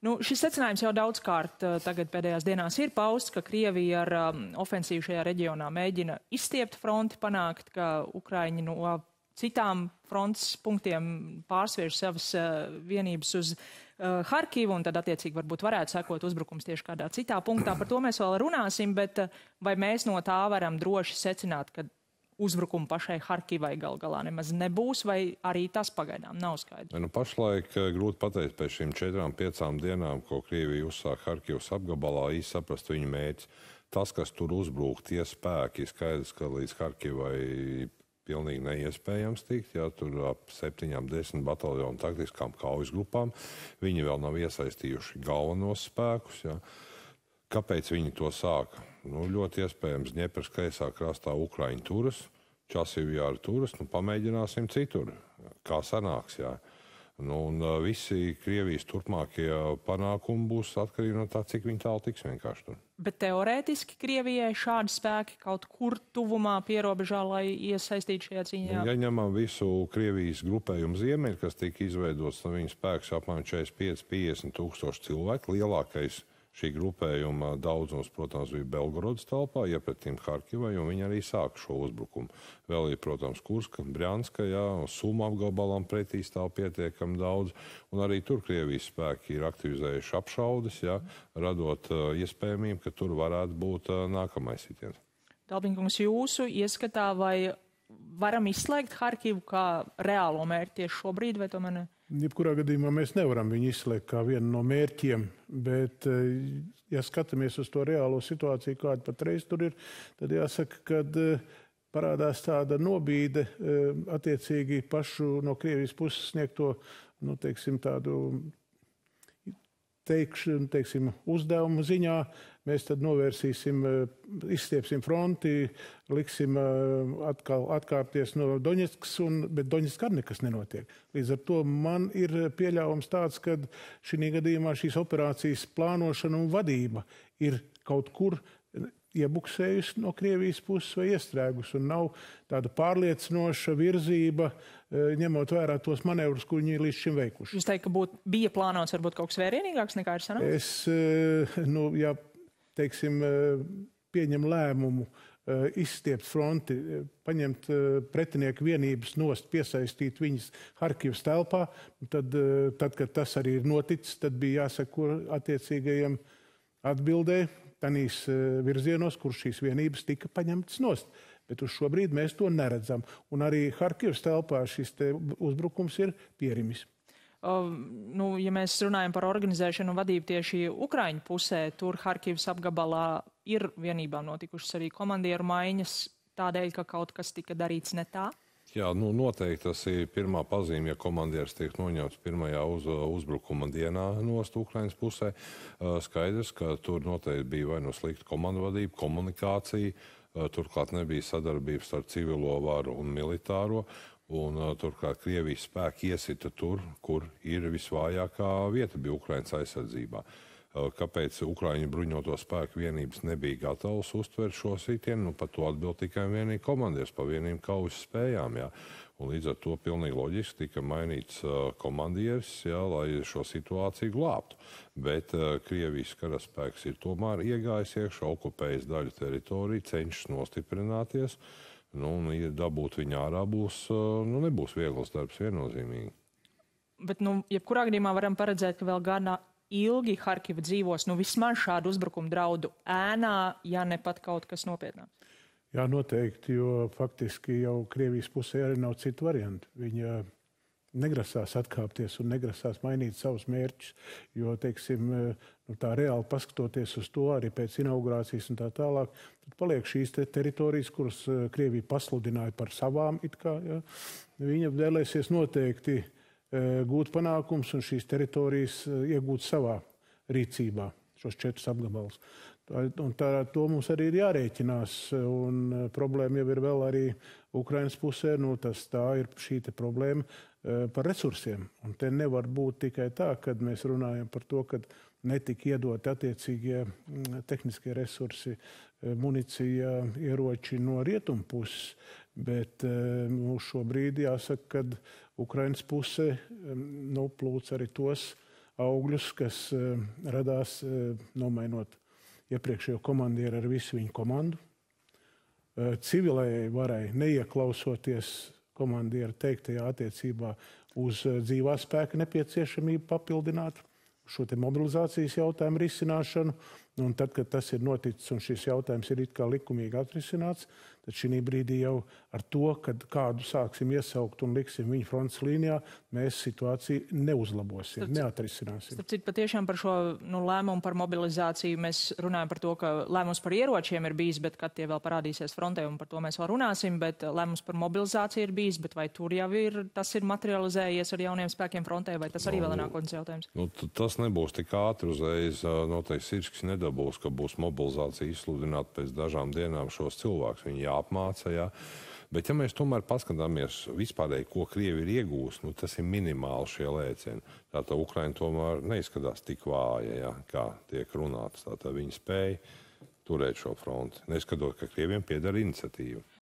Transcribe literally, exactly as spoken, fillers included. Nu, šis secinājums jau daudzkārt tagad pēdējās dienās ir pausts, ka Krievija ar um, ofensīvu šajā reģionā mēģina izstiept fronti, panākt, ka Ukraiņi no nu, citām frontes punktiem pārsviež savas uh, vienības uz uh, Harkivu, un tad attiecīgi varbūt varētu sekot uzbrukums tieši kādā citā punktā. Par to mēs vēl runāsim, bet uh, vai mēs no tā varam droši secināt, ka uzbrukumu pašai Harkivai gal galā nemaz nebūs, vai arī tas pagaidām nav skaidrs? Nu, pašlaik grūti pateikt pēc šīm četrām, piecām dienām, ko Krievija uzsāk Harkivas apgabalā, īsti saprast viņu mērķi. Tas, kas tur uzbrūk, tie spēki, skaidrs, ka līdz Harkivai pilnīgi neiespējams tikt, ja tur ap septiņām, desmit bataljonu taktiskām kaujas grupām. Viņi vēl nav iesaistījuši galvenos spēkus, ja. Kāpēc viņi to sāka? Nu, ļoti iespējams, Dņepras kreisā krastā Ukraiņu turas, Časivjāra turas, nu, pamēģināsim citur, kā sanāks, jā. Nu, un visi Krievijas turpmākie panākumi būs atkarīgi no tā, cik viņi tālu tiks vienkārši tur. Bet teorētiski Krievijai šādi spēki kaut kur tuvumā pierobežā, lai iesaistītu šajā cīņā? Ja ņemam visu Krievijas grupējumu ziemeļu, kas tika izveidots, no viņu spēks apmēram četrdesmit pieci līdz piecdesmit tūkstoši cilvēku, lielākais šī grupējuma daudzums, protams, bija Belgorodas telpā, iepretim Harkivai, un viņi arī sāka šo uzbrukumu. Vēl ir, protams, Kurska, Brjanska, jā, un Suma apgabalām pretī stāv pietiekami daudz, un arī tur Krievijas spēki ir aktivizējuši apšaudes, jā, radot uh, iespējamību, ka tur varētu būt uh, nākamais sitiens. Dalbiņkungs, jūsu ieskatā, vai varam izslēgt Harkivu kā reālo mērķi tieši šobrīd, vai tomēr ne? Jebkurā gadījumā mēs nevaram viņu izslēgt kā vienu no mērķiem, bet, ja skatāmies uz to reālo situāciju, kāda patreiz tur ir, tad jāsaka, kad parādās tāda nobīde attiecīgi pašu no Krievijas puses sniegto, nu, teiksim, tādu teikšanu, teiksim, uzdevumu ziņā, mēs tad novērsīsim, izstiepsim fronti, liksim atkal atkāpties no Doņetskas, un, bet Doņetskā nekas nenotiek. Līdz ar to man ir pieļāvums tāds, ka šī gadījumā šīs operācijas plānošana un vadība ir kaut kur iebuksējusi no Krievijas puses vai iestrēgus, un nav tāda pārliecinoša virzība, ņemot vērā tos manevrus, ko viņi līdz šim veikuši. Jūs teikt, ka būt, bija plānots varbūt kaut kas vērienīgāks nekā ir sanāks? Es, nu, ja, teiksim, pieņem lēmumu izstiept fronti, paņemt pretinieku vienības nost, piesaistīt viņas Harkivas telpā, tad, tad, kad tas arī ir noticis, tad bija jāsako attiecīgajiem atbildē, tanīs virzienos, kur šīs vienības tika paņemtas nost. Bet uz šobrīd mēs to neredzam. Un arī Harkivas telpā šis te uzbrukums ir pierimis. Uh, nu, ja mēs runājam par organizēšanu un vadību tieši Ukraiņu pusē, tur Harkivas apgabalā ir vienībām notikušas arī komandieru maiņas tādēļ, ka kaut kas tika darīts ne tā? Jā, nu noteikti tas ir pirmā pazīme, ja komandieris tiek noņemts pirmajā uz, uzbrukuma dienā nost Ukrainas pusē. Skaidrs, ka tur noteikti bija vai no slikta komandvadība, komunikācija, turklāt nebija sadarbības ar civilo varu un militāro, un turklāt Krievijas spēki iesita tur, kur ir visvājākā vieta bija Ukrainas aizsardzībā. Kāpēc Ukraiņu bruņoto spēku vienības nebija gatavas uztvert šo sitienu, nu, par to atbild tikai vienīgi komandieris, pa vienīm kaujas spējām, jā. Un līdz ar to pilnīgi loģiski tika mainīts uh, komandieris, jā, lai šo situāciju glābtu. Bet uh, Krievijas karaspēks ir tomēr iegājis iekšā, okupējis daļu teritoriju, cenšas nostiprināties, nu, un ja dabūt viņu ārā būs, uh, nu, nebūs viegls darbs viennozīmīgi. Bet, nu, jebkurā gadījumā varam paredzēt, ka vēl gana ilgi Harkiva dzīvos, nu vismaz šādu uzbrukumu draudu ēnā, ja ne pat kaut kas nopietnāks? Jā, noteikti, jo faktiski jau Krievijas pusē arī nav citu variantu. Viņa negrasās atkāpties un negrasās mainīt savus mērķus, jo, teiksim, nu, tā reāli paskatoties uz to arī pēc inaugurācijas un tā tālāk, tad paliek šīs te teritorijas, kuras Krievija pasludināja par savām it kā, ja, viņa vēlēsies noteikti gūt panākums un šīs teritorijas iegūt savā rīcībā, šos četrus apgabalus. Un tā, to mums arī ir jārēķinās, un problēma jau ir vēl arī Ukrainas pusē, nu tas tā ir šī te problēma par resursiem. Un te nevar būt tikai tā, kad mēs runājam par to, kad netika iedot attiecīgie tehniskie resursi, municija, ieroči no rietumu puses, bet nu, šobrīd jāsaka, kad Ukrainas puse nu, plūc arī tos augļus, kas radās nomainot iepriekšējo komandieru ar visu viņu komandu. Civilējai varai neieklausoties komandieru teiktajā attiecībā uz dzīvā spēka nepieciešamību papildināt šo te mobilizācijas jautājumu risināšanu, un tad, kad tas ir noticis un šis jautājums ir it kā likumīgi atrisināts, tad šī brīdī jau ar to, kad kādu sāksim iesaukt un liksim viņu frontes līnijā, mēs situāciju neuzlabosim, starp, neatrisināsim. Starp citu, patiešām par šo nu, lēmumu par mobilizāciju mēs runājam par to, ka lēmums par ieročiem ir bijis, bet kad tie vēl parādīsies frontē, un par to mēs vēl runāsim, bet lēmums par mobilizāciju ir bijis, bet vai tur jau ir, tas ir materializējies ar jauniem spēkiem frontē, vai tas arī nu, vēl ir nākotnes jautājums? Nu, tas nebūs tik ātri uzreiz, noteikti Sirskis nedabūs, ka būs mobilizācija izsludināta pēc dažām dienām šos cilvēkus, viņi jāapmāca, jā. Bet ja mēs tomēr paskatāmies vispārēji, ko Krievi ir iegūst, nu tas ir minimāli šie lēcieni. Tātad Ukraina tomēr neizskatās tik vāja, jā, kā tiek runāts, tātad viņi spēja turēt šo fronti, neskatot, ka Krieviem piedara iniciatīvu.